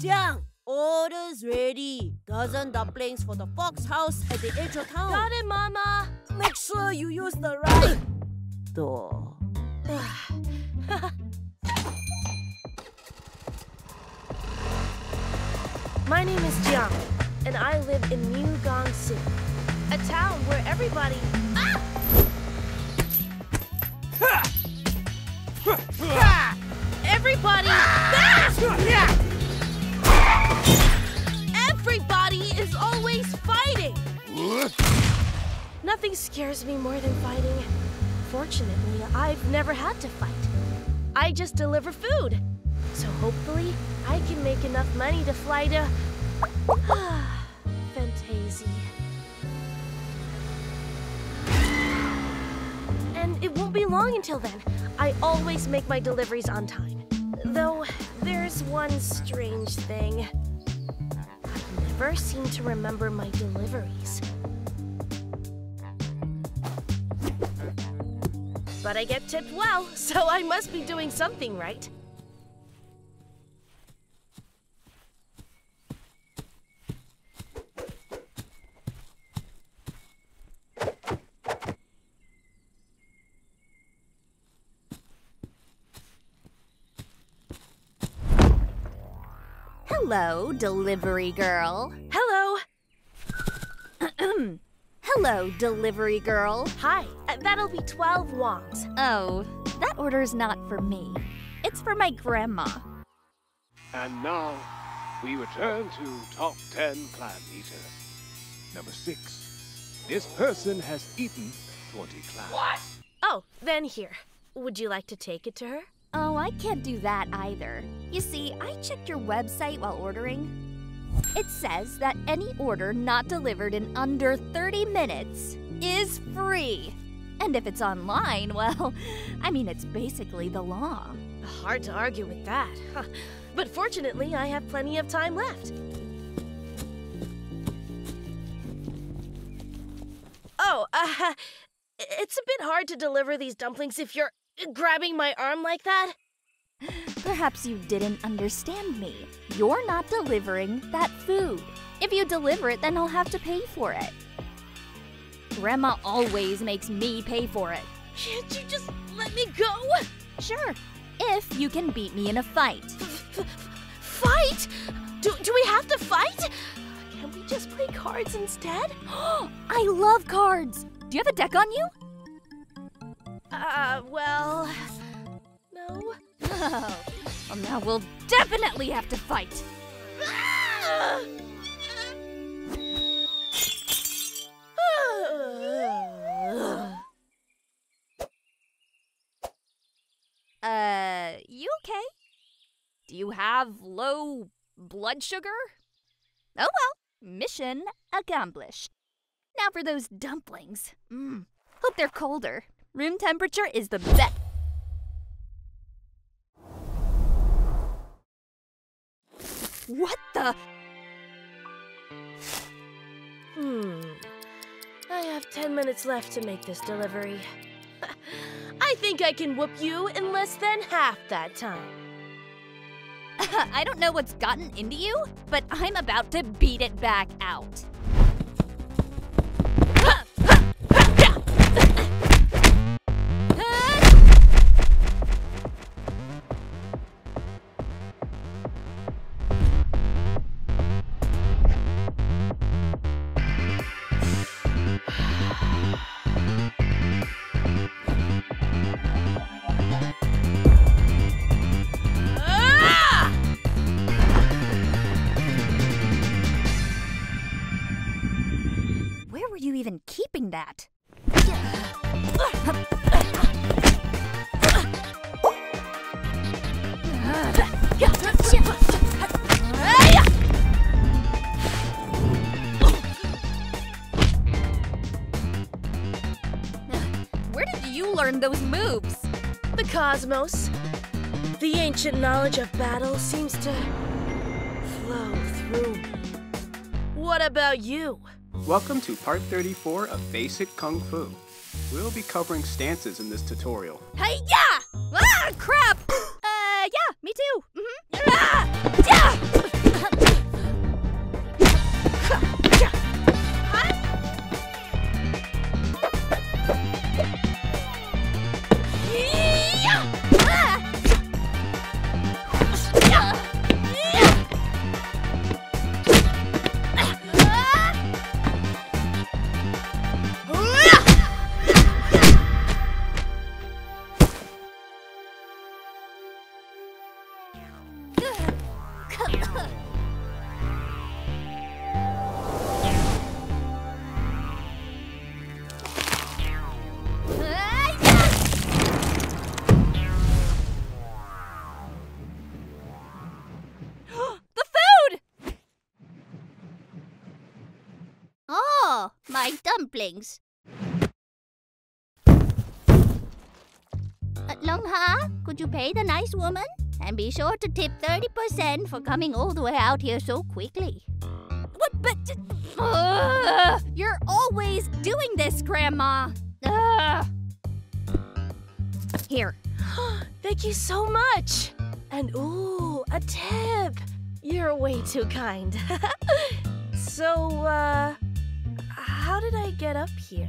Jiang, orders ready. Dozen dumplings for the fox house at the edge of town. Got it, Mama. Make sure you use the right door. My name is Jiang, and I live in Miu Gang Si, a town where everybody... Ah! Everybody... Everybody is always fighting! Nothing scares me more than fighting. Fortunately, I've never had to fight. I just deliver food. So hopefully, I can make enough money to fly to... Fantasy. And it won't be long until then. I always make my deliveries on time. Though, there's one strange thing. I never seem to remember my deliveries. But I get tipped well, so I must be doing something right. Hello, delivery girl. Hello. Hello, delivery girl. Hi, that'll be 12 wongs. Oh, that order's not for me. It's for my grandma. And now, we return to Top 10 Clam Eaters. Number 6. This person has eaten 40 clams. What? Oh, then here. Would you like to take it to her? Oh, I can't do that either. You see, I checked your website while ordering. It says that any order not delivered in under 30 minutes is free. And if it's online, well, I mean, it's basically the law. Hard to argue with that. Huh. But fortunately, I have plenty of time left. Oh, it's a bit hard to deliver these dumplings if you're grabbing my arm like that? Perhaps you didn't understand me. You're not delivering that food. If you deliver it, then I'll have to pay for it. Grandma always makes me pay for it. Can't you just let me go? Sure, if you can beat me in a fight. Fight? Do we have to fight? Can we just play cards instead? I love cards. Do you have a deck on you? Well, no. Oh, well, now we'll definitely have to fight. You okay? Do you have low blood sugar? Oh well, mission accomplished. Now for those dumplings. Hope they're colder. Room temperature is the best. What the? I have 10 minutes left to make this delivery. I think I can whoop you in less than half that time. I don't know what's gotten into you, but I'm about to beat it back out. Even keeping that. Where did you learn those moves? The cosmos. The ancient knowledge of battle seems to flow through me. What about you? Welcome to part 34 of Basic Kung Fu. We'll be covering stances in this tutorial. Hi-ya! Ah, crap! Yeah, me too. Mm-hmm. Ah! Yeah! My dumplings. Longha, could you pay the nice woman? And be sure to tip 30% for coming all the way out here so quickly. What? But... you're always doing this, Grandma. Here. Thank you so much. And ooh, a tip. You're way too kind. So, how did I get up here?